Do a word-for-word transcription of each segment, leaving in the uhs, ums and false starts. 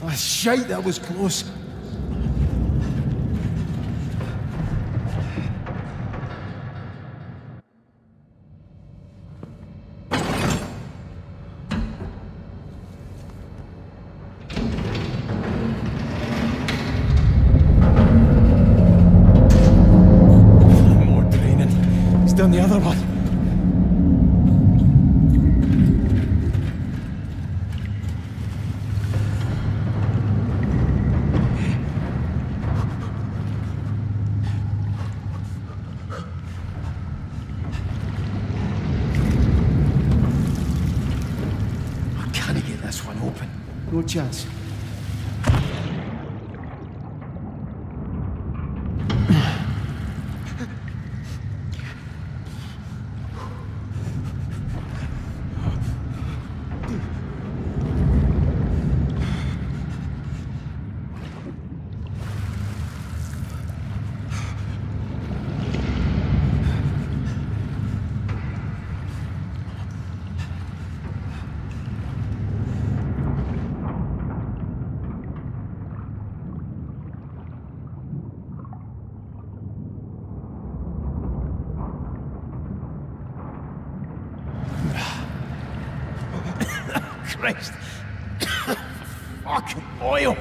Oh, shite, that was close. Chance. Christ! Fucking oil!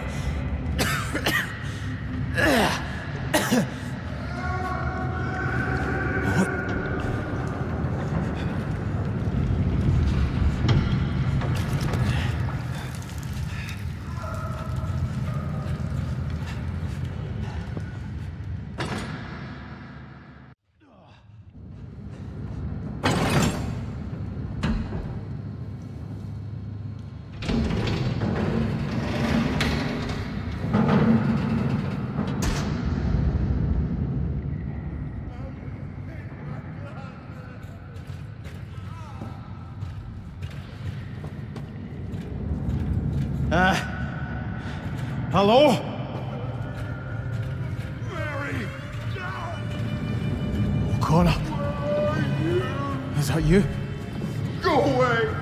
Hello? Mary, no! O'Connor. Is that you? Go away!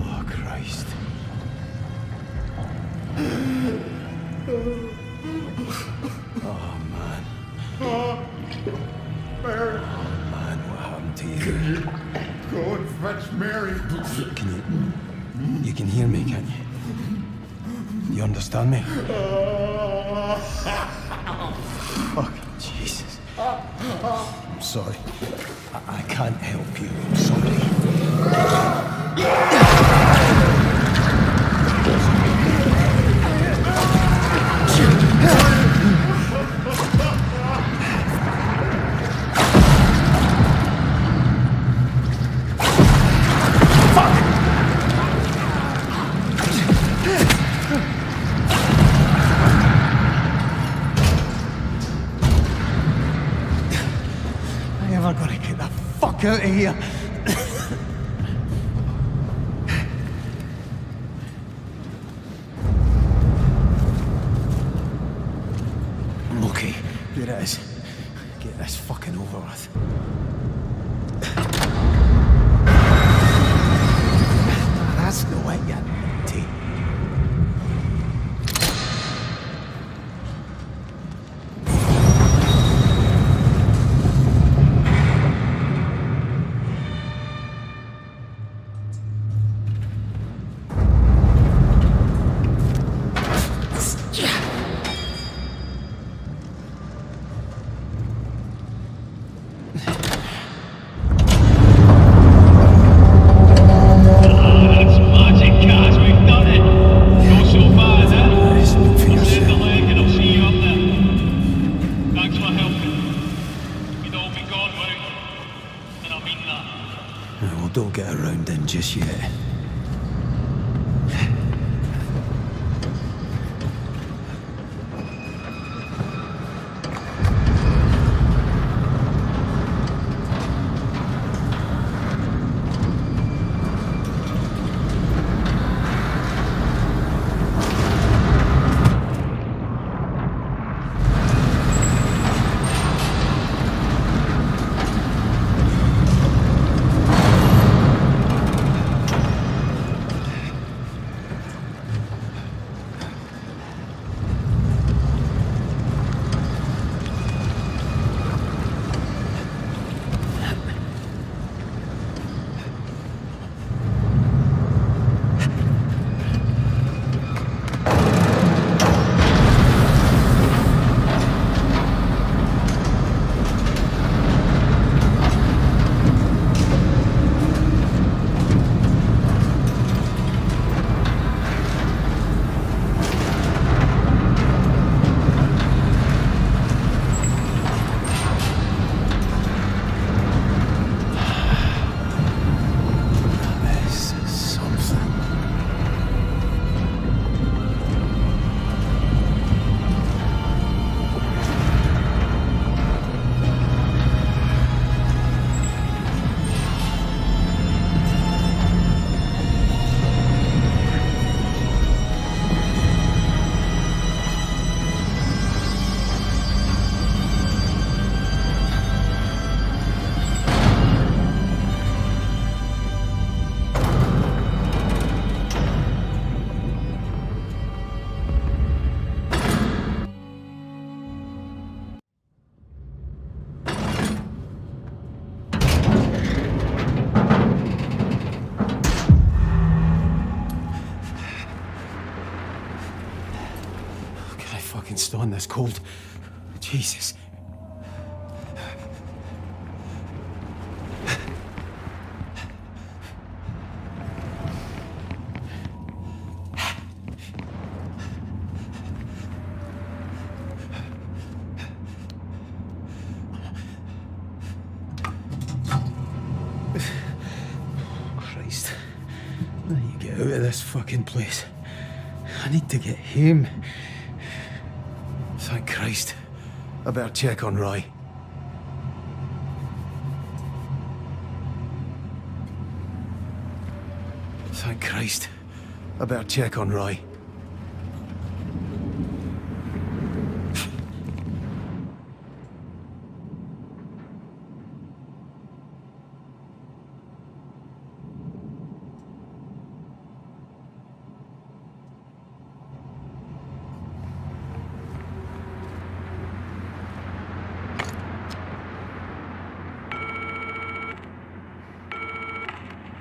Oh, Christ. Oh, man. Oh, Mary. Oh, man, what happened to you? Can you go and fetch Mary? Can you... You can hear me, can't you? You understand me? Fucking Jesus. I'm sorry. I, I can't help you. I'm sorry. Fuck! Out of here. Okay, there it is. Get this fucking over with. That's no way yet. fucking stand this cold. Jesus. Fucking place. I need to get him. Thank Christ. I better check on Roy. Thank Christ. I better check on Roy.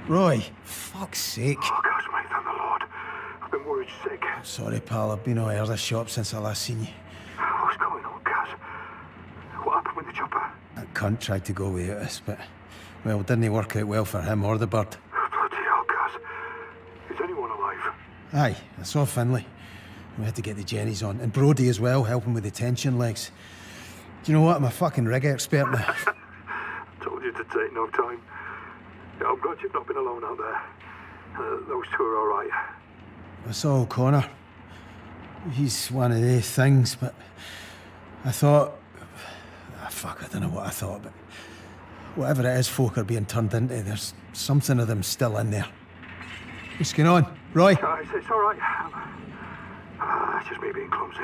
Roy, fuck's sake. Oh, gosh, my thank the Lord. I've been worried sick. I'm sorry, pal. I've been out of the shop since I last seen you. What's going on, Gaz? What happened with the chopper? That cunt tried to go without us, but, well, it didn't work out well for him or the bird. Oh, bloody hell, Gaz. Is anyone alive? Aye, I saw Finlay. We had to get the jennies on. And Brodie as well, helping with the tension legs. Do you know what? I'm a fucking rig expert now. I told you to take no time. I'm glad you've not been alone out there. Uh, those two are all right. I saw O'Connor. He's one of the things, but I thought... Ah, fuck, I don't know what I thought, but... Whatever it is folk are being turned into, there's something of them still in there. What's going on? Roy? Uh, it's, it's all right. Uh, it's just me being clumsy.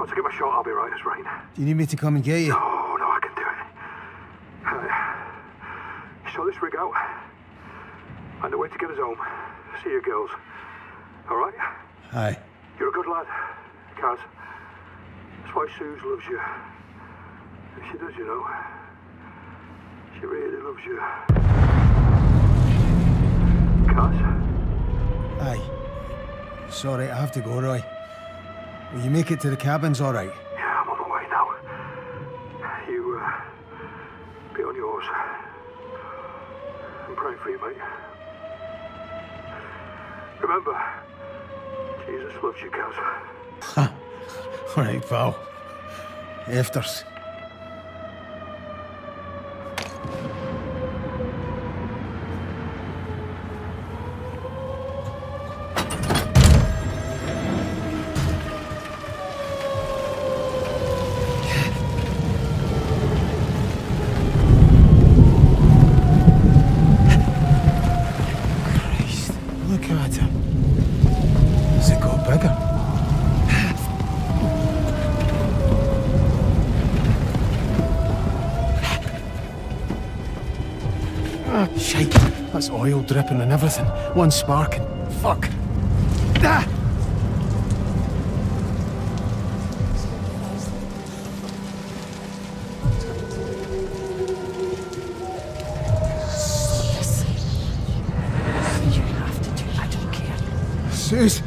Once I get my shot, I'll be right as rain. Do you need me to come and get you? No, no, I can do it. Uh, So this rig out, and the way to get us home. See you girls, all right? Aye. You're a good lad, Kaz. That's why Suze loves you. She does, you know. She really loves you. Kaz? Aye. Sorry, I have to go, Roy. Will you make it to the cabins, all right? Yeah, I'm on my way now. You, uh, be on yours. I'm praying for you, mate. Remember, Jesus loves you, Kaz. Ha! All right, pal. Afters. Oil dripping and everything. One spark and fuck. Ah! Suze. You have to do it. I don't care. Suze.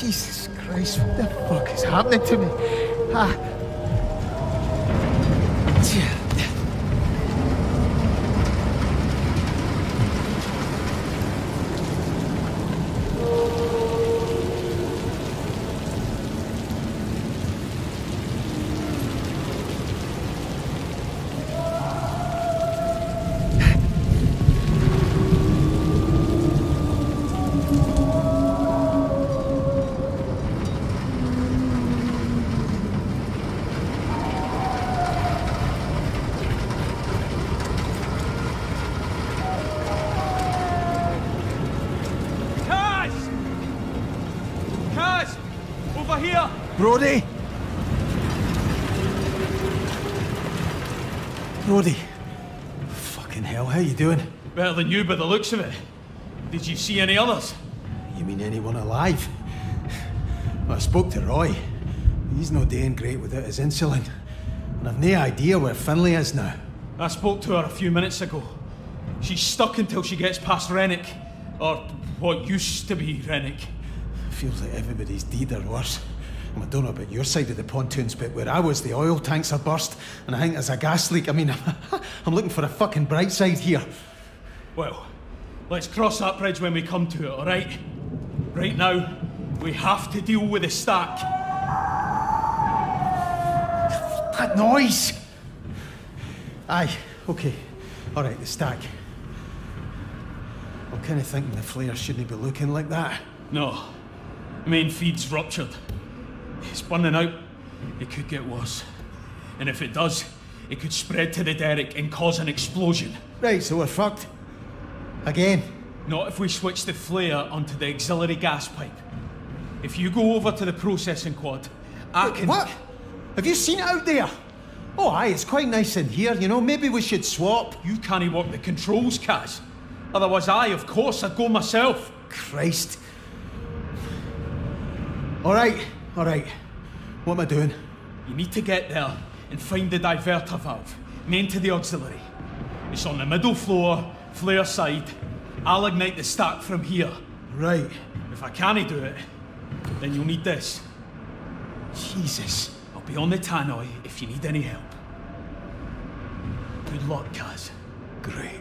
Jesus Christ, what the fuck is happening to me? Ah. Brodie? Brodie? Fucking hell, how you doing? Better than you by the looks of it. Did you see any others? You mean anyone alive? Well, I spoke to Roy. He's no doing great without his insulin. And I've no idea where Finlay is now. I spoke to her a few minutes ago. She's stuck until she gets past Rennick. Or what used to be Rennick. feels like everybody's deed or worse. I don't know about your side of the pontoons, but where I was, the oil tanks are burst, and I think there's a gas leak. I mean, I'm looking for a fucking bright side here. Well, let's cross that bridge when we come to it, all right? Right now, we have to deal with the stack. That noise! Aye, okay. All right, the stack. I'm kind of thinking the flare shouldn't be looking like that. No. The main feed's ruptured. It's burning out. It could get worse. And if it does, it could spread to the derrick and cause an explosion. Right, so we're fucked. Again. Not if we switch the flare onto the auxiliary gas pipe. If you go over to the processing quad, I Wait, can... What? Have you seen it out there? Oh aye, it's quite nice in here, you know. Maybe we should swap. You can't work the controls, Kaz. Otherwise I, of course, I'd go myself. Christ. All right. All right, what am I doing? You need to get there and find the diverter valve, main to the auxiliary. It's on the middle floor, flare side. I'll ignite the stack from here. Right. If I can't do it, then you'll need this. Jesus, I'll be on the tannoy if you need any help. Good luck, Kaz. Great.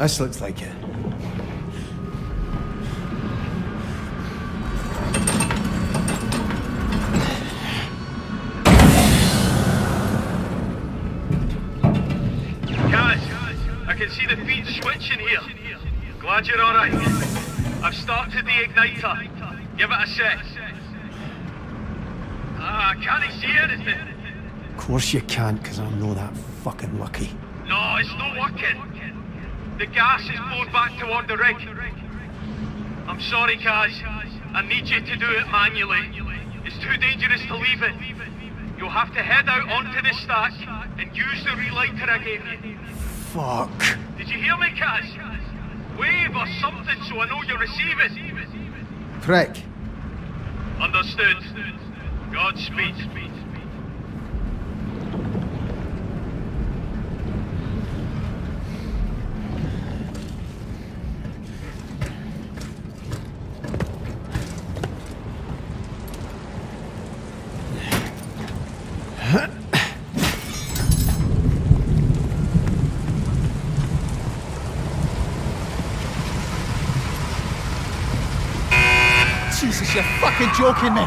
This looks like it. Guys, I can see the feed switching here. Glad you're all right. I've started the igniter. Give it a sec. Ah, uh, can't he see anything? Of course you can't, because I'm not that fucking lucky. No, it's not working. The gas is blown back toward the rig. I'm sorry, Kaz. I need you to do it manually. It's too dangerous to leave it. You'll have to head out onto the stack and use the relighter I gave you. Fuck. Did you hear me, Kaz? Wave or something so I know you're receiving. Prick. Understood. Godspeed. Godspeed. Jesus, you're fucking joking me.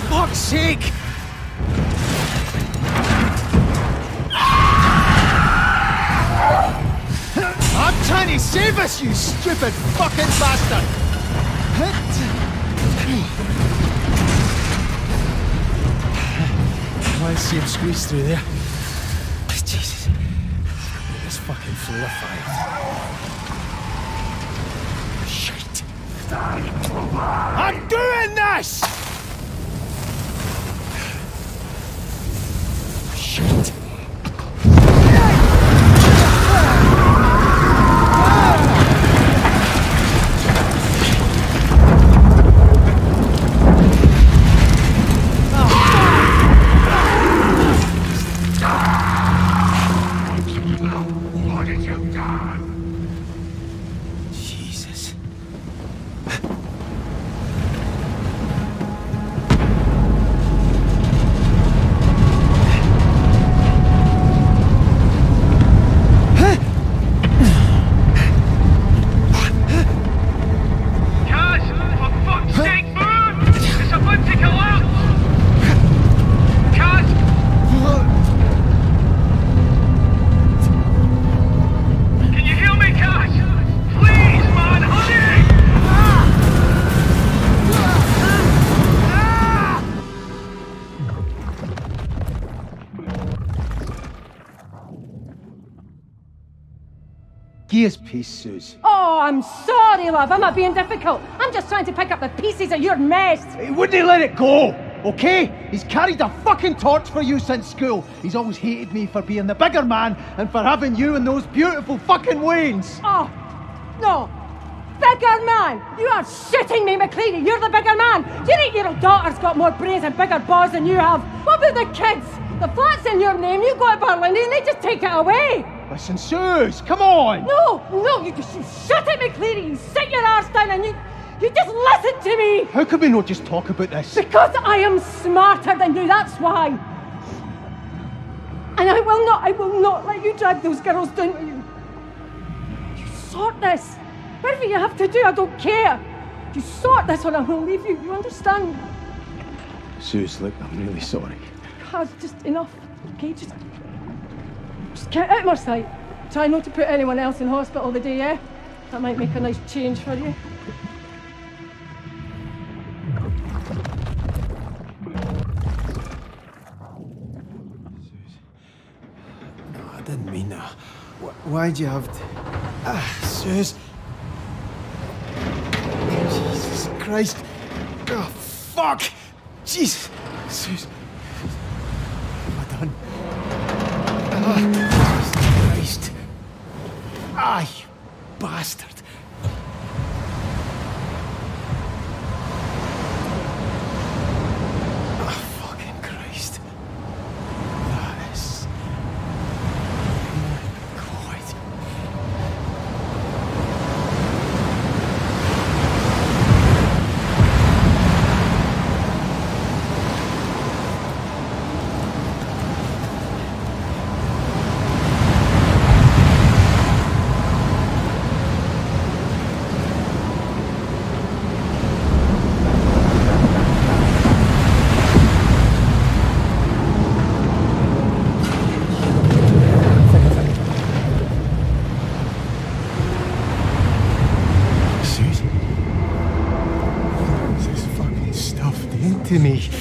Fuck's sake! I'm trying to save us, you stupid fucking bastard! I see him squeeze through there. Jesus. This fucking flare fire. Shit. I'm doing this! Shit. Here's peace, Suze. Oh, I'm sorry, love. I'm not being difficult. I'm just trying to pick up the pieces of your mess. Hey, wouldn't he let it go, okay? He's carried a fucking torch for you since school. He's always hated me for being the bigger man and for having you and those beautiful fucking wains. Oh, no. Bigger man! You are shitting me, McCleary. You're the bigger man. Your eight-year-old daughter's got more brains and bigger balls than you have. What about the kids? The flat's in your name. You go to Berlin and they just take it away. Listen, Suze, come on! No, no, you just you shut it, McCleary. You sit your arse down and you, you just listen to me! How could we not just talk about this? Because I am smarter than you, that's why. And I will not, I will not let you drag those girls down with you. You sort this. Whatever you have to do, I don't care. You sort this or I will leave you, you understand? Suze, look, I'm really sorry. God, just enough, okay? Just... Just get out of my sight. Try not to put anyone else in hospital the day, yeah? That might make a nice change for you. No, I didn't mean that. Why'd you have to... Ah, Suze. Jesus Christ. Oh, fuck. Jesus. Suze. What have I done? Oh, Jesus Christ. Ah, you bastard. Oh, fucking Christ. That is... Oh, my God. Bitte nicht.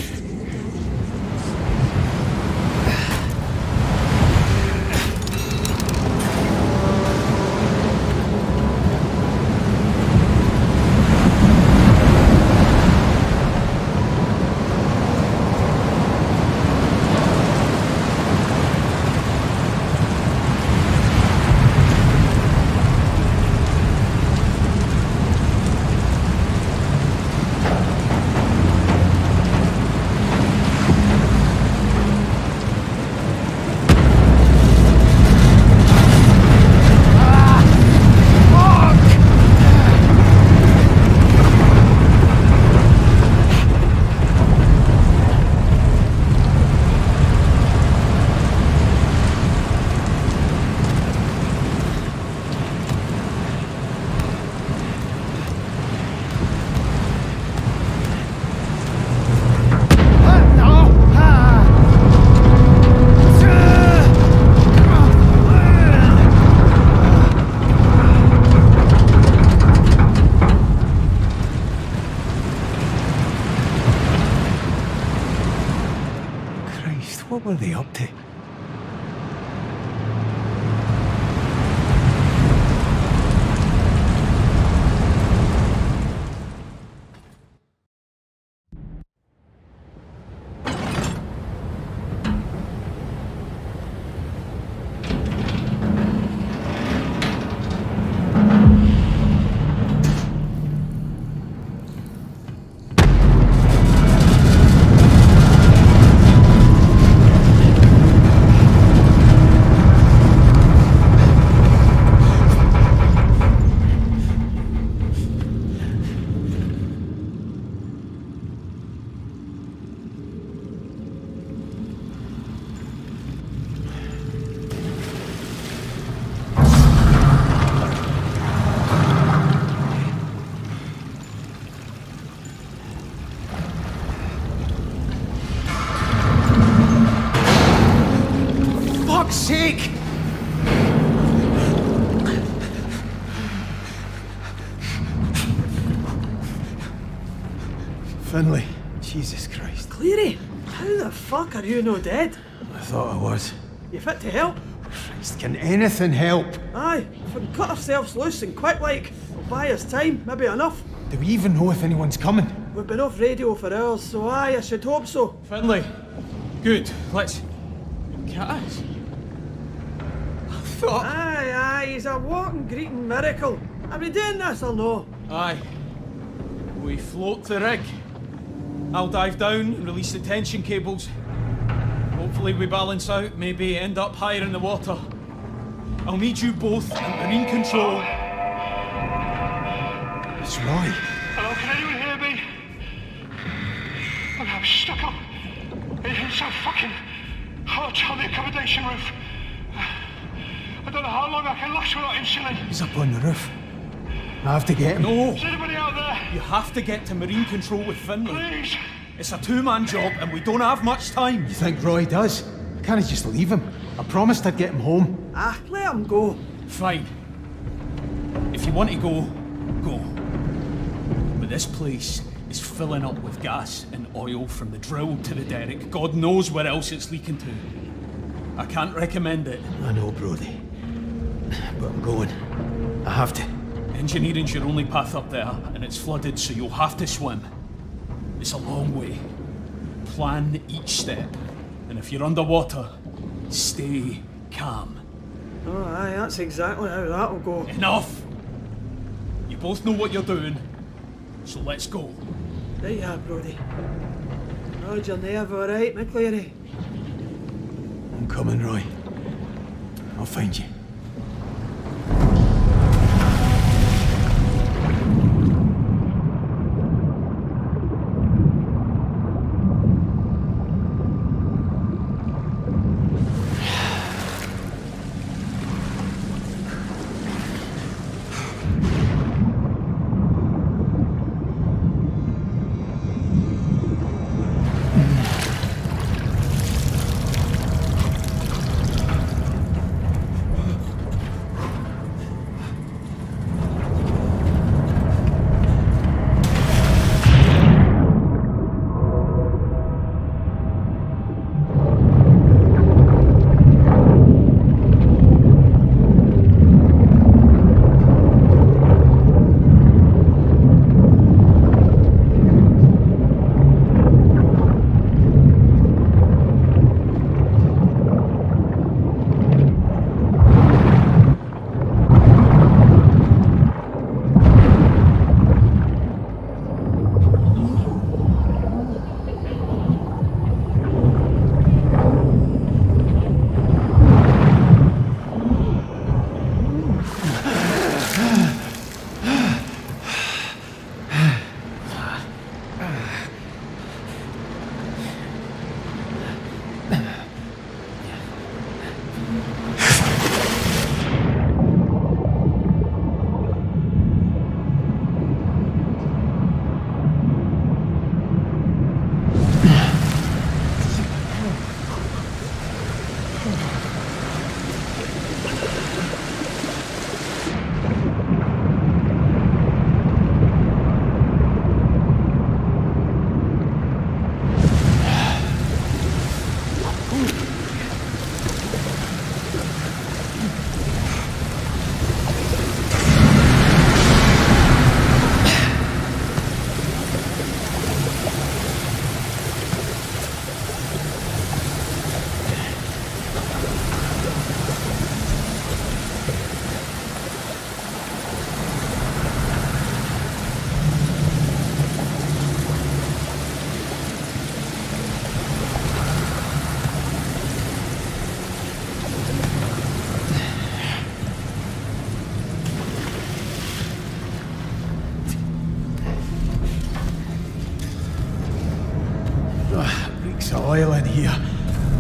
What were they up to? Finlay, Jesus Christ. McCleary, how the fuck are you no dead? I thought I was. You fit to help? Christ, can anything help? Aye, if we can cut ourselves loose and quick like, it'll buy us time, maybe enough. Do we even know if anyone's coming? We've been off radio for hours, so aye, I should hope so. Finlay, good, let's cut us. I thought... Aye, aye, he's a walking, greeting miracle. Are we doing this or no? Aye. We float the rig. I'll dive down and release the tension cables. Hopefully we balance out, maybe end up higher in the water. I'll need you both in marine control. It's Roy. Hello, can anyone hear me? I'm stuck up. It's so fucking hot on the accommodation roof. I don't know how long I can last without insulin. He's up on the roof. I have to get him. No! Is anybody out there? You have to get to marine control with Finlay. Please! It's a two-man job and we don't have much time. You think Roy does? I can't just leave him. I promised I'd get him home. Ah, let him go. Fine. If you want to go, go. But this place is filling up with gas and oil from the drill to the derrick. God knows where else it's leaking to. I can't recommend it. I know, Brody. But I'm going. I have to. Engineering's your only path up there, and it's flooded, so you'll have to swim. It's a long way. Plan each step, and if you're underwater, stay calm. Oh, aye, that's exactly how that'll go. Enough! You both know what you're doing, so let's go. There you are, Brody. Roger, nerve, all right, McCleary? I'm coming, Roy. I'll find you. oil in here.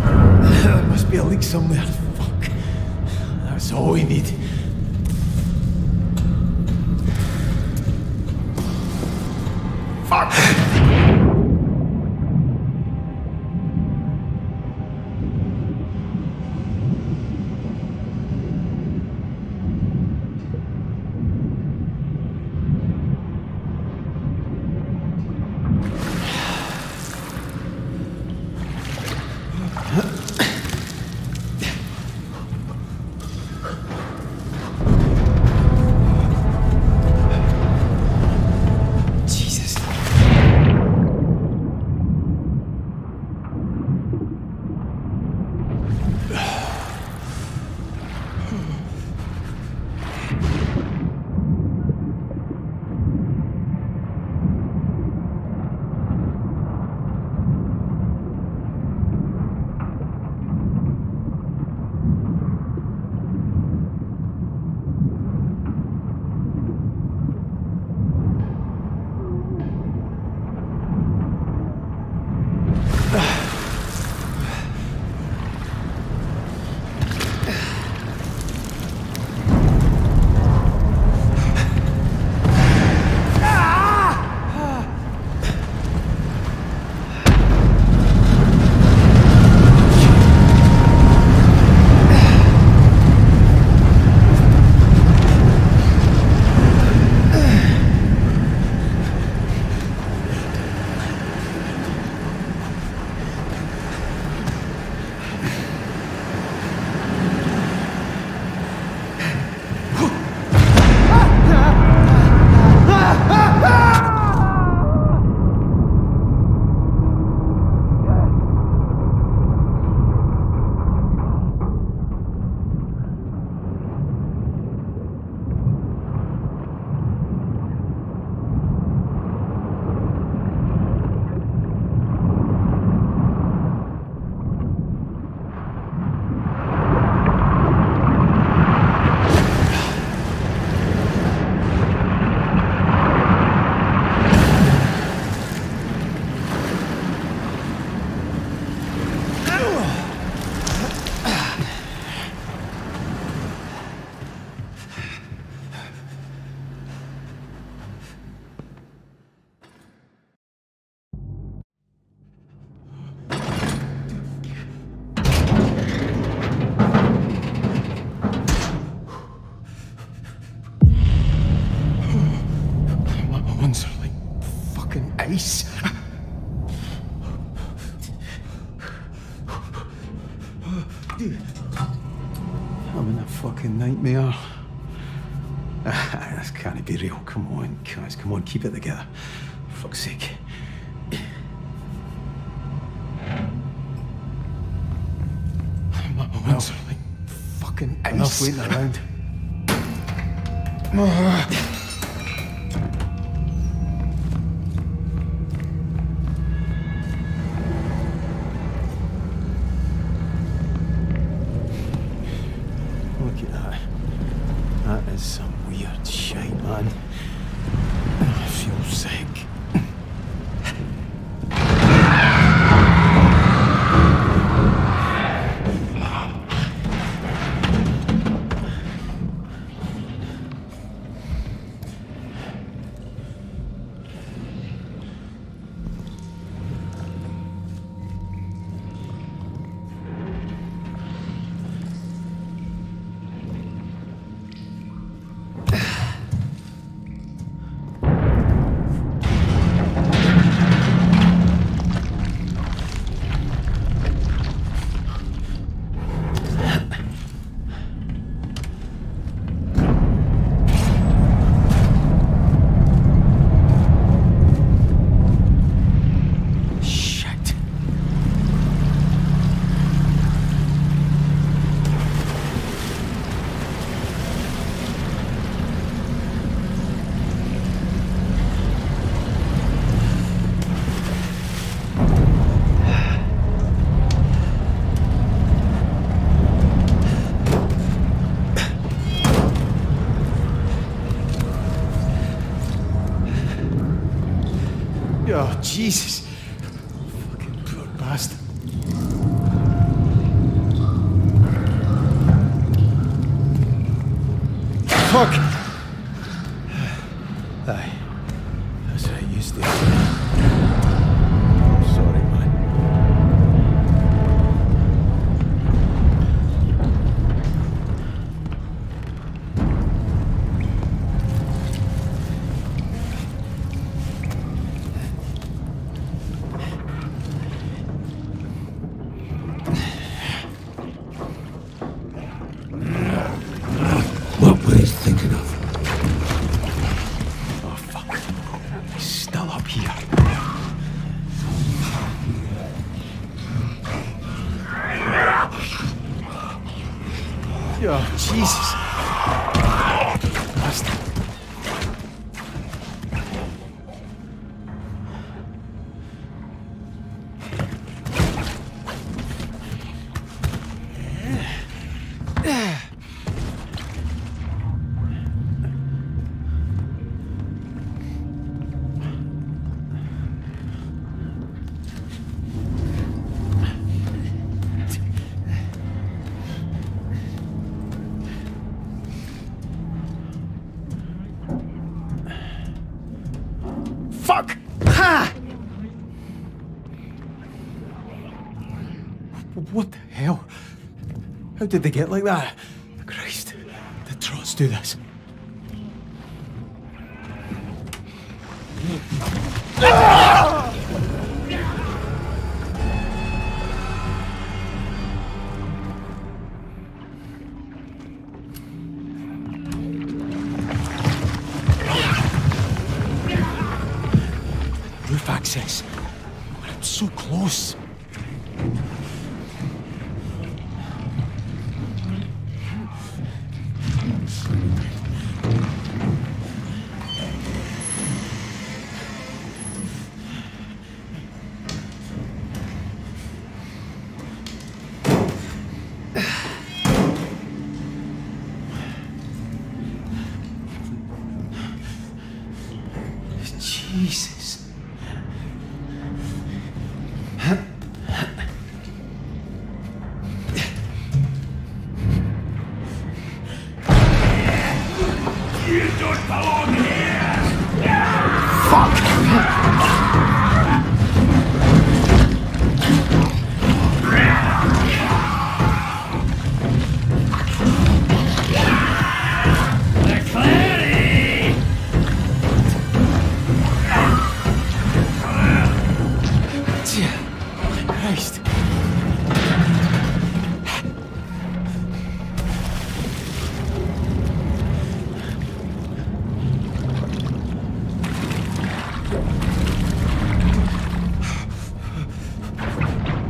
There must be a leak somewhere. Fuck. That's all we need. Fuck. I'm in a fucking nightmare. This can't be real. Come on, guys, come on, keep it together. For fuck's sake. My hands are like fucking ice. Enough waiting around. Oh. Jesus, fucking poor bastard. hook. I, I should have used this. I'm sorry, mate. What were you thinking of? Oh, Jesus. Fuck! Ha! What the hell? How did they get like that? Christ, did Trots do this? Access. I'm so close. Jesus.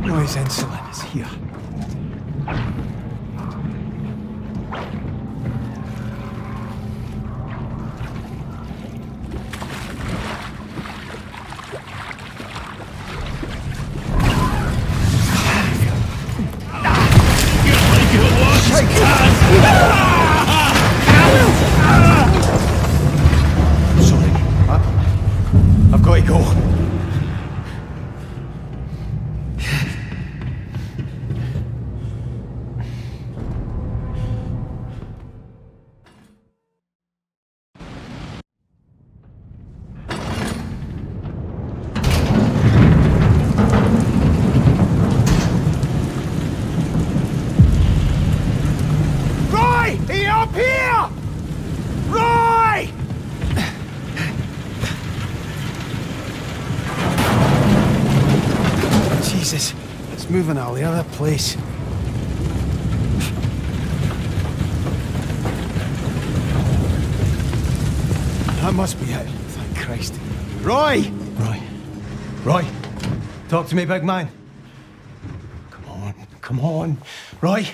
Noise insulin is here. Sorry, I, I've got to go. Jesus, it's moving all the other place. That must be it. Thank Christ. Roy! Roy. Roy. Talk to me, big man. Come on, come on. Roy.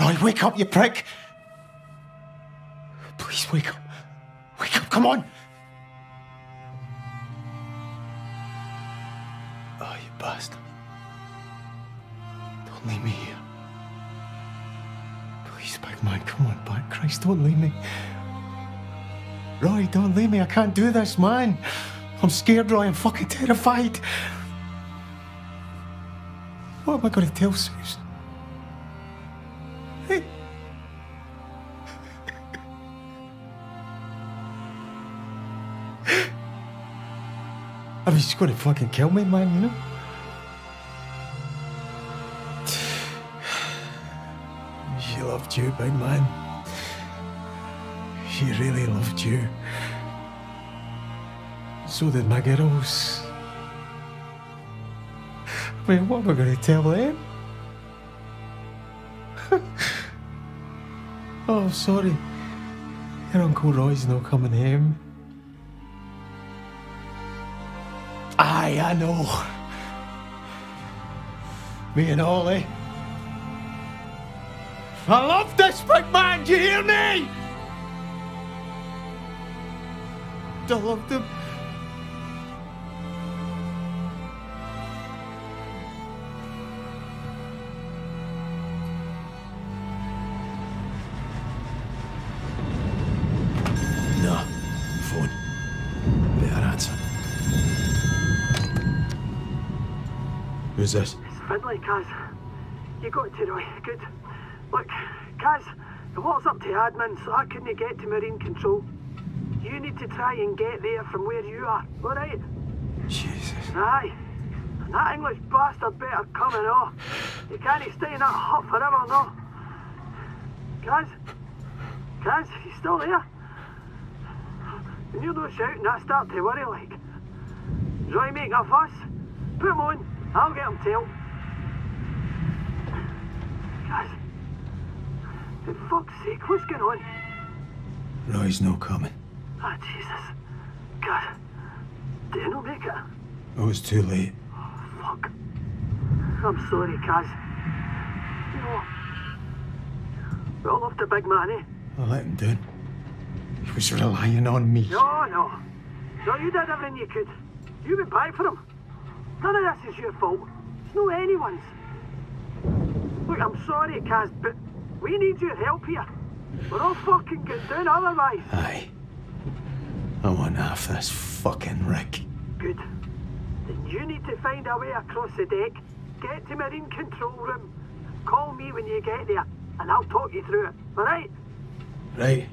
Roy, wake up, you prick. Please wake up. Wake up, come on. Oh, you bastard. Don't leave me here. Please, big man, come on back. Christ, don't leave me. Roy, don't leave me. I can't do this, man. I'm scared, Roy. I'm fucking terrified. What am I going to tell Susan? Hey, I mean, she's gonna fucking kill me, man, you know? She loved you, big man. She really loved you. So did my girls. I mean, what am I gonna tell them? Oh, sorry. Your Uncle Roy's not coming home. Aye, I know. Me and Ollie. I love this big man, do you hear me? I loved him. Who's this? I'd like Kaz. You got to Roy. Good. Look, Kaz, the water's up to admin, so I couldn't get to Marine Control. You need to try and get there from where you are, alright? Jesus. Aye. And that English bastard better come and off. You can't stay in that hut forever, no. Kaz? Kaz, you still there? When you're not shouting, I start to worry like. Roy making a fuss? Put him on. I'll get him, Tail. Guys, for fuck's sake, what's going on? Roy's no coming. Ah, oh, Jesus. God, did he not make it? Oh, it's too late. Oh, fuck. I'm sorry, Kaz. You know, we all loved the big man, eh? I let him down. He was relying on me. No, no. No, you did everything you could. You went back for him. None of this is your fault. It's not anyone's. Look, I'm sorry, Kaz, but we need your help here. We're all fucking good down otherwise. Aye. I want half this fucking wreck. Good. Then you need to find a way across the deck, get to Marine Control Room, call me when you get there, and I'll talk you through it, alright? Right.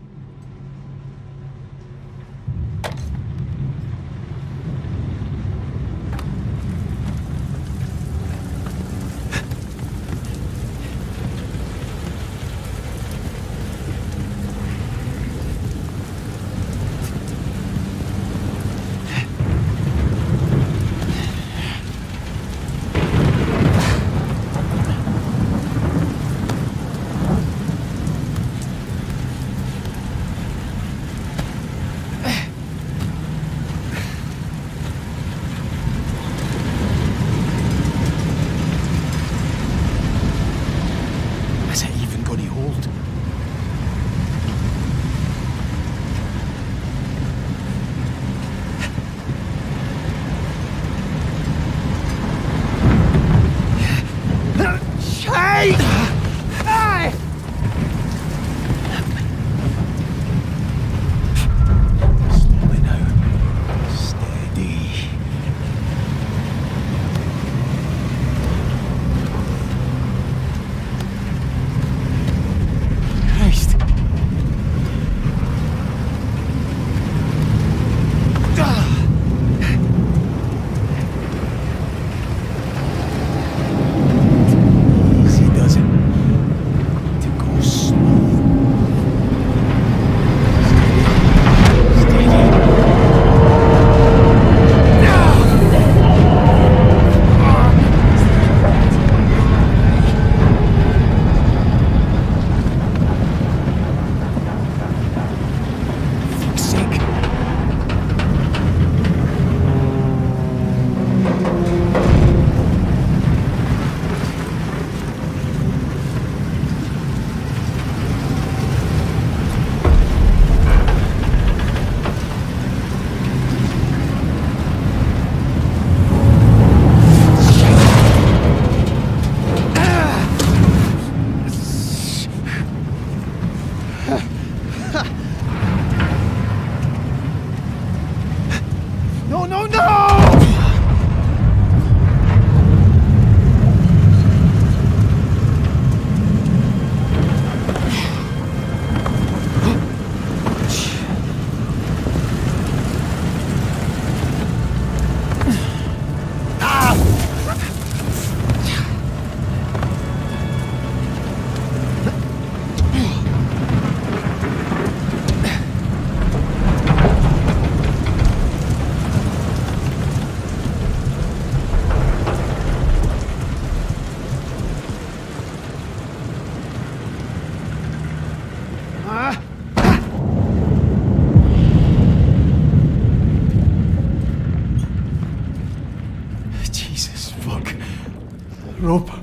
Roper.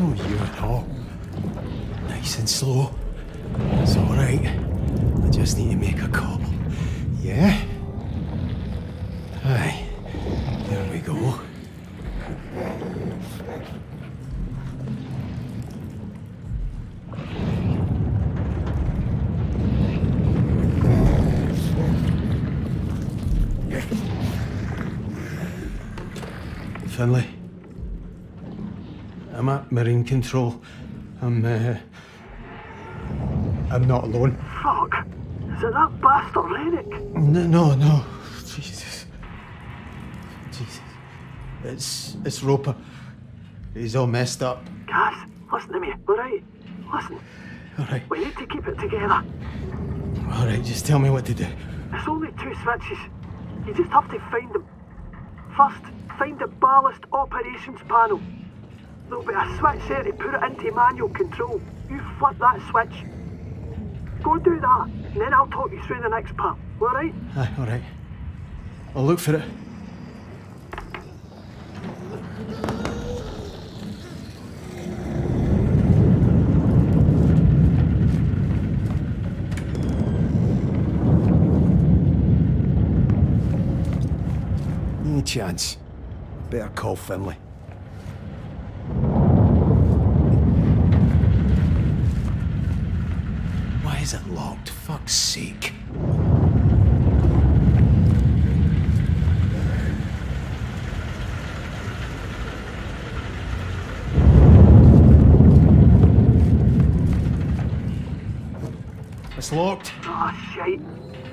No, you at all. Nice and slow. It's all right. I just need to make a call. Yeah? Aye. There we go. Finlay, I'm at Marine Control. I'm, uh, I'm not alone. Fuck! Is it that bastard Rennick? No, no, no. Jesus. Jesus. It's, it's Roper. He's all messed up. Guys, listen to me, alright? Listen. Alright. We need to keep it together. Alright, just tell me what to do. It's only two switches. You just have to find them. First, find the ballast operations panel. There'll be a switch there to put it into manual control. You flip that switch. Go do that, and then I'll talk you through the next part. Alright? Aye, alright. I'll look for it. No chance. Better call Finlay. Why is it locked? Fuck's sake. It's locked. Ah, oh, shite.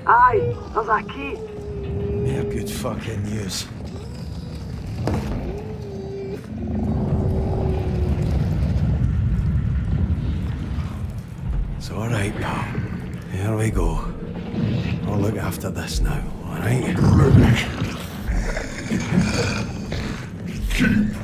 Aye, there's a key. Yeah, good fucking news. Alright, pal. Here we go. I'll look after this now, alright? Keep him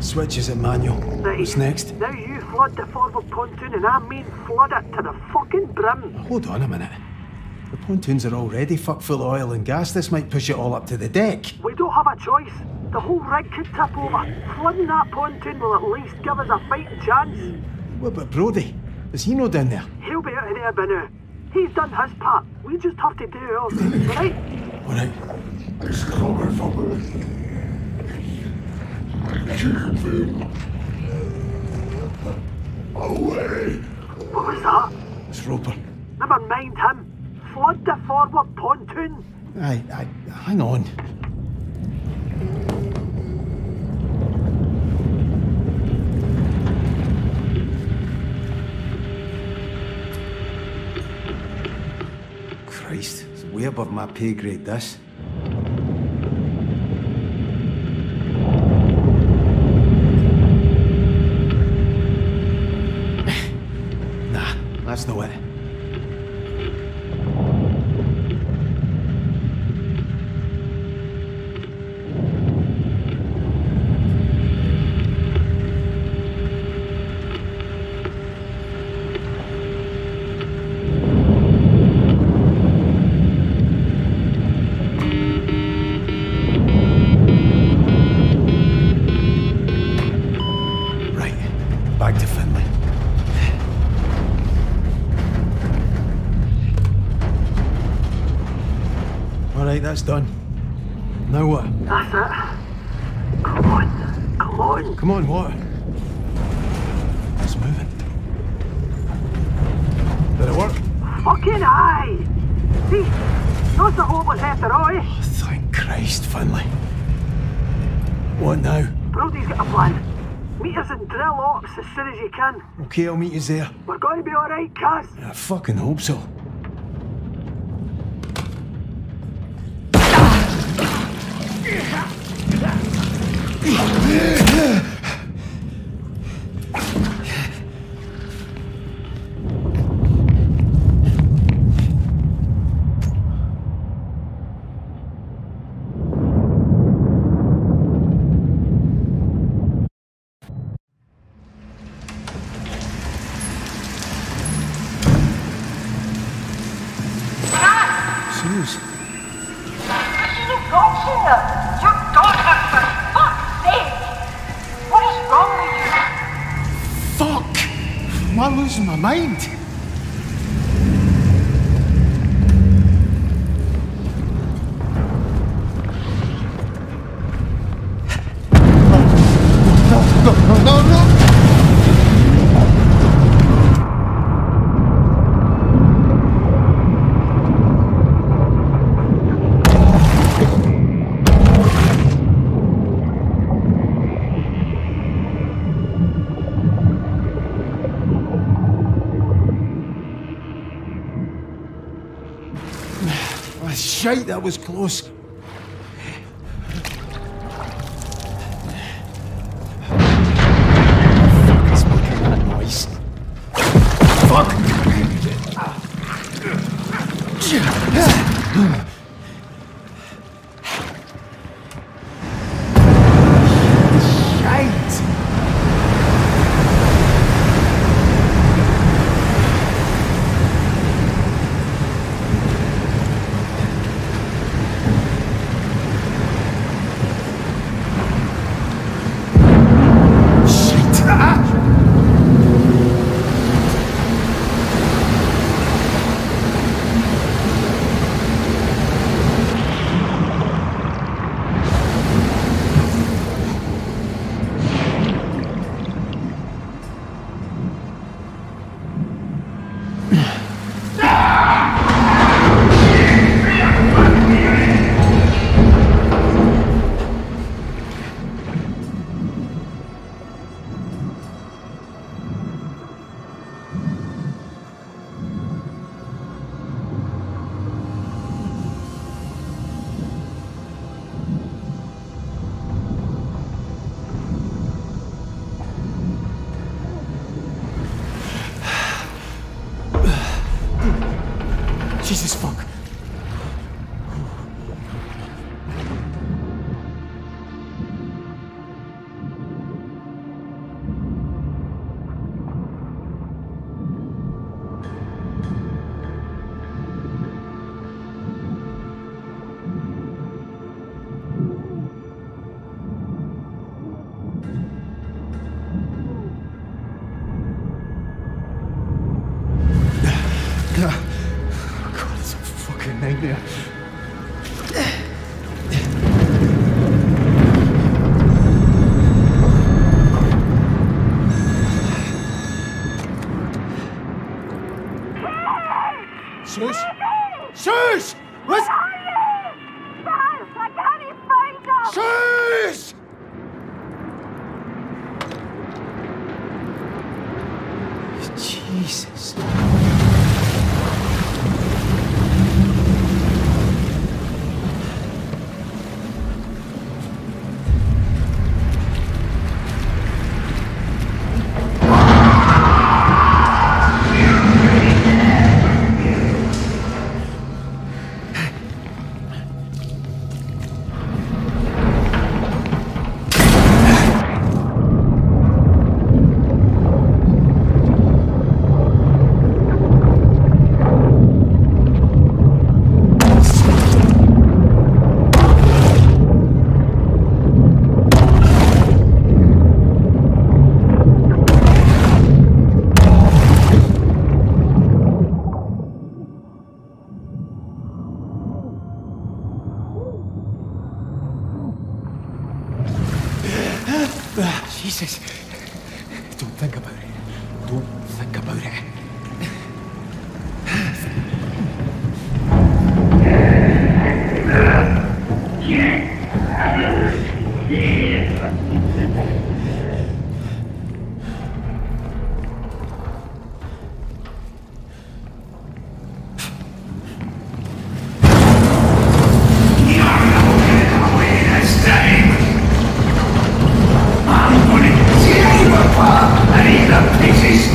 Switch is it manual? Right. What's next? Now you flood the forward pontoon, and I mean flood it to the fucking brim. Hold on a minute. The pontoons are already fuck full of oil and gas. This might push it all up to the deck. We don't have a choice. The whole rig could tip over. Flooding that pontoon will at least give us a fighting chance. What about Brodie? Is he no down there? He'll be out of there by now. He's done his part. We just have to do ours, right? Alright. It's coming for me. Keep him away. What was that? It's Roper. Never mind him. Flood the forward pontoon. Aye, aye, hang on. Christ, it's way above my pay grade, this. That's the way. That's done. Now what? That's it. Come on. Come on. Come on, what? It's moving. Did it work? Fucking aye! See? That's the whole one after all, eh? Oh, thank Christ, Finlay. What now? Brodie's got a plan. Meet us in drill ops as soon as you can. Okay, I'll meet you there. We're gonna be alright, Cass. I fucking hope so. I'm losing my mind. No, no, no, no, no, no. Shite, that was close. Fuck is making that noise. Fuck. Jesus fuck. Jesus, don't think about it. Don't think about it. I need the pieces!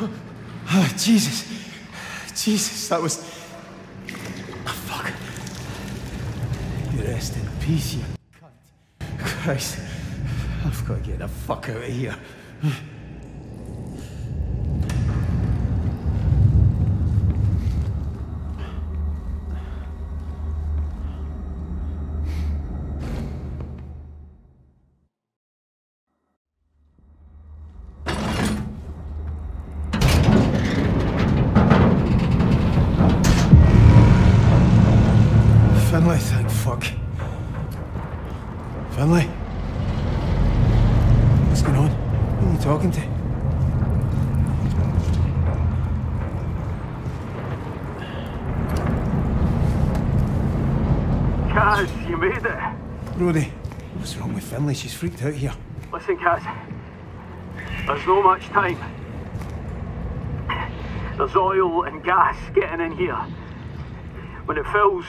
Oh, Jesus. Jesus, that was... Oh, fuck. You rest in peace, you cunt. Christ. I've got to get the fuck out of here. She's freaked out here. Listen, Kaz. There's not much time. There's oil and gas getting in here. When it fills,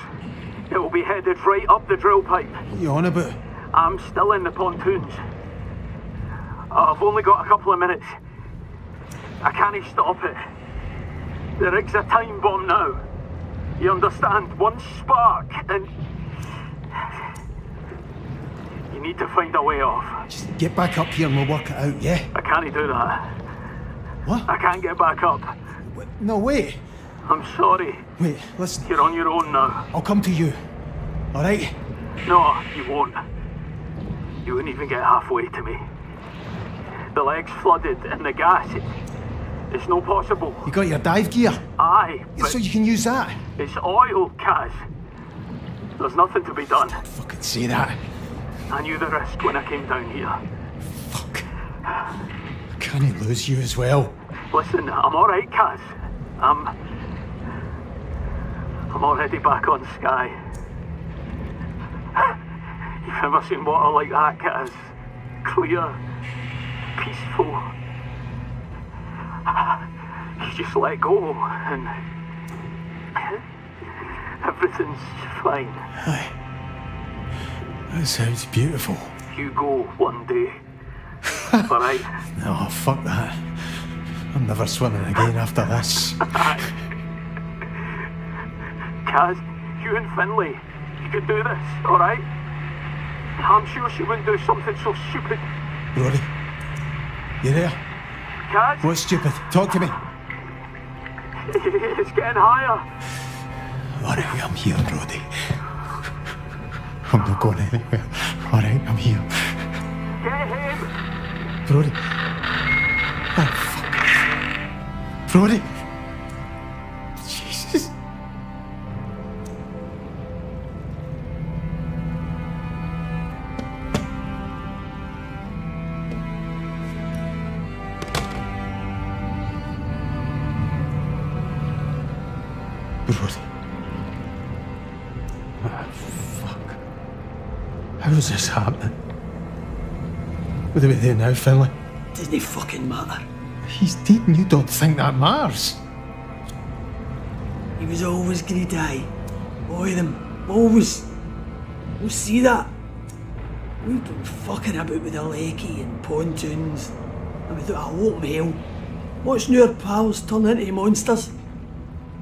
it will be headed right up the drill pipe. What are you on about? I'm still in the pontoons. I've only got a couple of minutes. I can't stop it. The rig's a time bomb now. You understand? One spark and... You need to find a way off. Just get back up here and we'll work it out, yeah? I can't do that. What? I can't get back up. Wait, no, wait. I'm sorry. Wait, listen. You're on your own now. I'll come to you. All right? No, you won't. You wouldn't even get halfway to me. The leg's flooded and the gas, it, it's no possible. You got your dive gear? Aye, but... So you can use that? It's oil, Kaz. There's nothing to be done. Don't fucking say that. I knew the risk when I came down here. Fuck. Can it lose you as well? Listen, I'm alright, Kaz. I'm... I'm already back on Sky. You've never seen water like that, Kaz. Clear. Peaceful. You just let go and... Everything's fine. Aye. That sounds beautiful. You go one day. Alright? No, fuck that. I'm never swimming again after this. Kaz, you and Finlay, you could do this, alright? I'm sure she wouldn't do something so stupid. Rory, you there? Kaz? What's stupid? Talk to me. It's getting higher. Alright, I'm here, Rory. I'm not going anywhere. All right, I'm here. Get him! Brody. Oh, fuck. Brody. Jesus. Brody. How's this happening? What do we do now, Finlay? Doesn't he fucking matter? He's dead and you don't think that matters. He was always gonna die. Boy, them. Always. We'll see that. We've been fucking about with the lecky and pontoons and we thought a open hell. Watching our pals turn into monsters.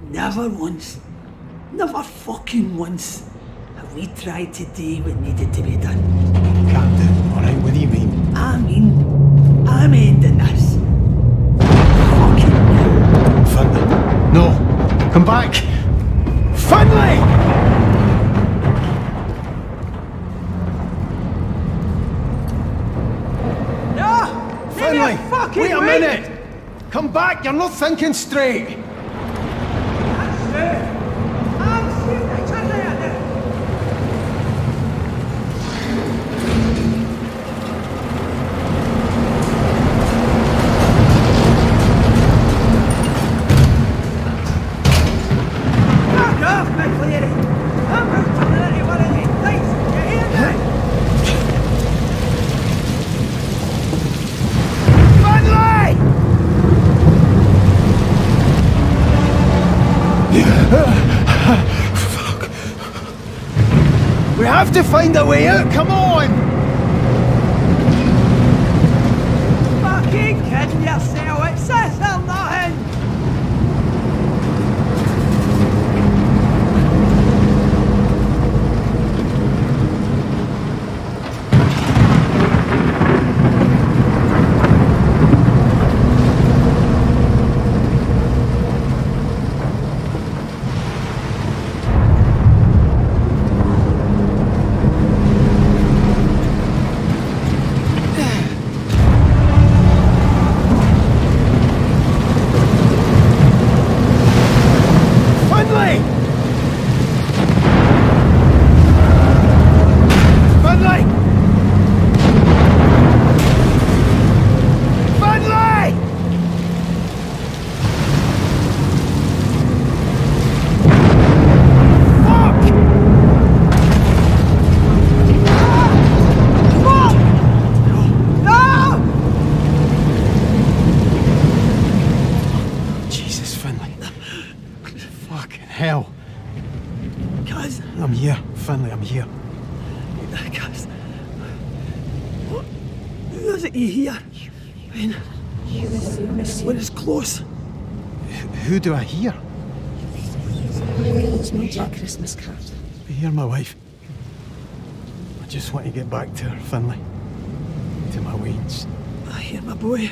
Never once. Never fucking once. We tried to do what needed to be done. Captain, alright, what do you mean? I mean, I'm ending this. Fucking now. Finlay, no. Come back. Finlay! No! Finlay, wait a way. minute! Come back, you're not thinking straight. To find a way out, come on! Fucking kidding yourself, it's this or nothing! hell? Guys. I'm here. Finally, I'm here. Guys. What is it you hear? I mean, when it's close. Who do I hear? It's not your Christmas card. I hear my wife. I just want to get back to her, Finlay. To my weeds. I hear my boy.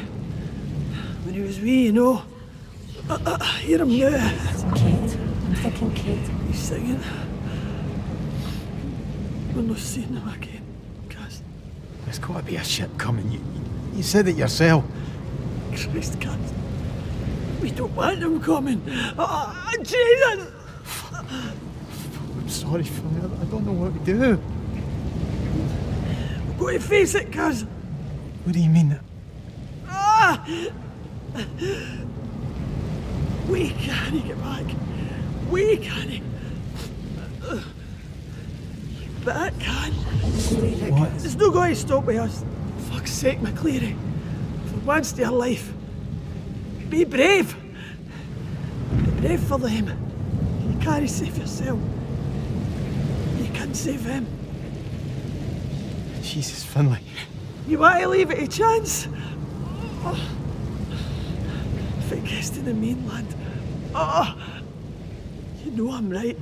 When he was wee, you know. I, I, I hear him now. Kate. I'm thinking Kate. He's singing. We're not seeing him again, guys. There's got to be a ship coming. You, you said it yourself. Christ, God. We don't want them coming. Oh, Jesus! I'm sorry, Philly. I don't know what we do. We've got to face it, cuz. What do you mean? Ah! We can't get back. We can't. But I can't. What? It's not going to stop with us. For fuck's sake, McCleary. For once in your life. Be brave! Be brave for them. You can't save yourself. You can't save him. Jesus, Finlay. You want to leave it a chance? Oh. If it gets to the mainland, oh. You know I'm right.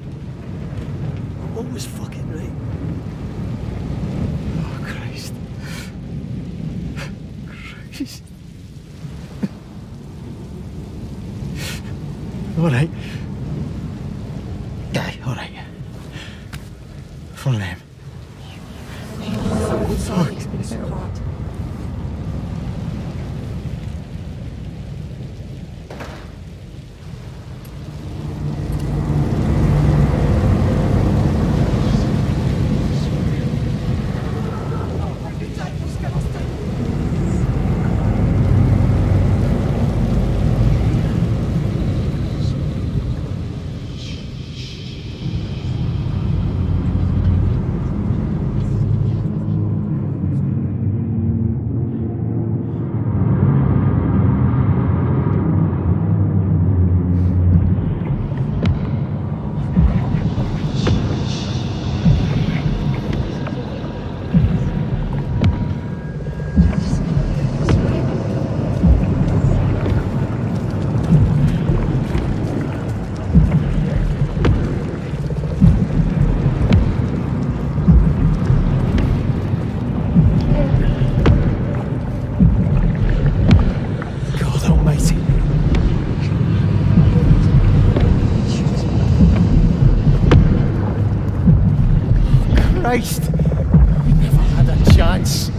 I'm always fucking right. Oh, Christ. Christ. All right. Aye, all right. For them. Fuck. Christ! We never had a chance.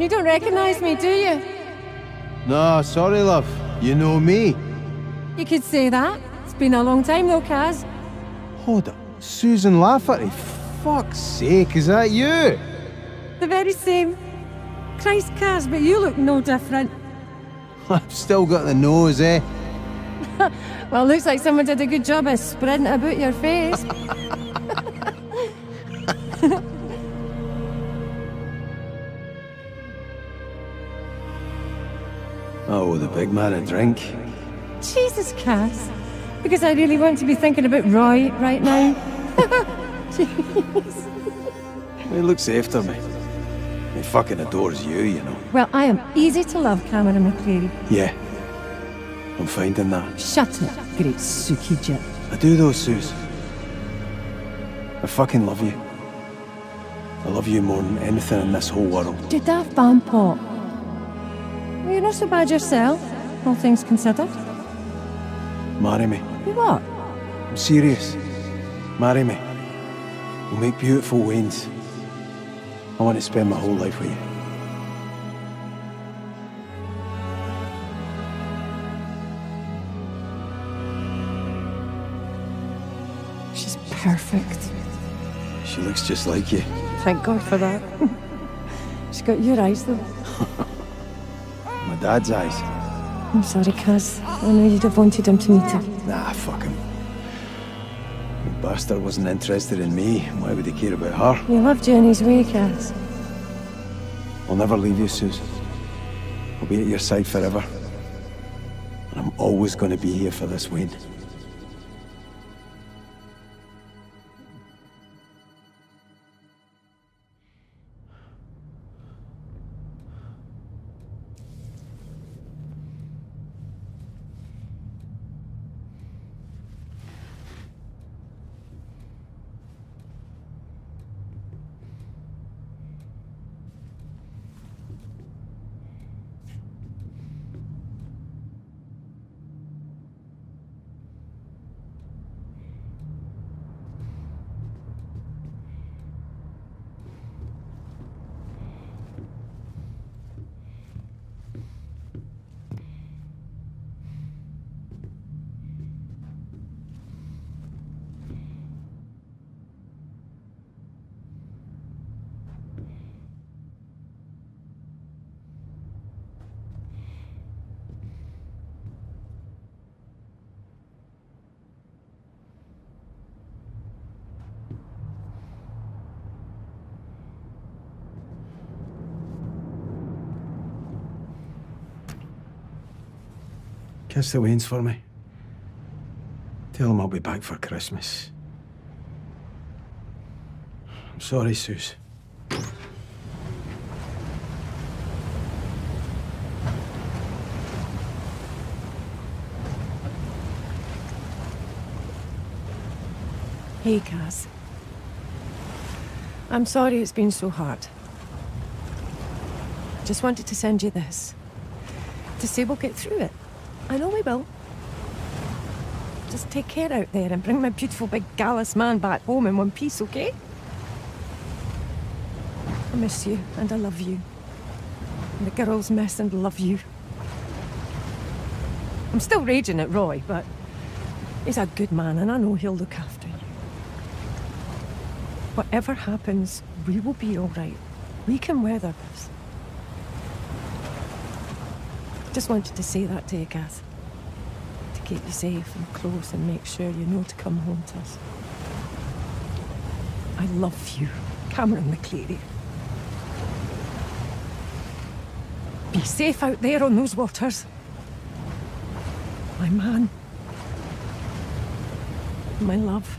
You don't recognise me, do you? No, sorry, love. You know me. You could say that. It's been a long time though, Kaz. Hold up. Susan Lafferty. Fuck's sake, is that you? The very same. Christ, Kaz, but you look no different. I've still got the nose, eh? Well, looks like someone did a good job of spreading it about your face. Oh, the big man a drink. Jesus, Cass. Because I really want to be thinking about Roy right now. Jeez. He looks after me. He fucking adores you, you know. Well, I am easy to love, Cameron McCleary. Yeah. I'm finding that. Shut up, great Suki Jet. I do though, Sus. I fucking love you. I love you more than anything in this whole world. You daft bandpot. Well, you're not so bad yourself, all things considered. Marry me. You what? I'm serious. Marry me. We'll make beautiful wains. I want to spend my whole life with you. She's perfect. She looks just like you. Thank God for that. She's got your eyes though. My dad's eyes. I'm sorry, Kaz. I know you'd have wanted him to meet her. Nah, fuck him. The bastard wasn't interested in me. Why would he care about her? You loved you in his way, Kaz. I'll never leave you, Susan. I'll be at your side forever. And I'm always going to be here for this, Wayne. Kiss the Waynes for me. Tell them I'll be back for Christmas. I'm sorry, Suze. Hey, Kaz. I'm sorry it's been so hard. Just wanted to send you this. To say we'll get through it. I know we will. Just take care out there and bring my beautiful big gallus man back home in one piece, okay? I miss you and I love you. And the girls miss and love you. I'm still raging at Roy, but he's a good man and I know he'll look after you. Whatever happens, we will be alright. We can weather this. Just wanted to say that to you, Kaz. To keep you safe and close and make sure you know to come home to us. I love you, Cameron McCleary. Be safe out there on those waters. My man. My love.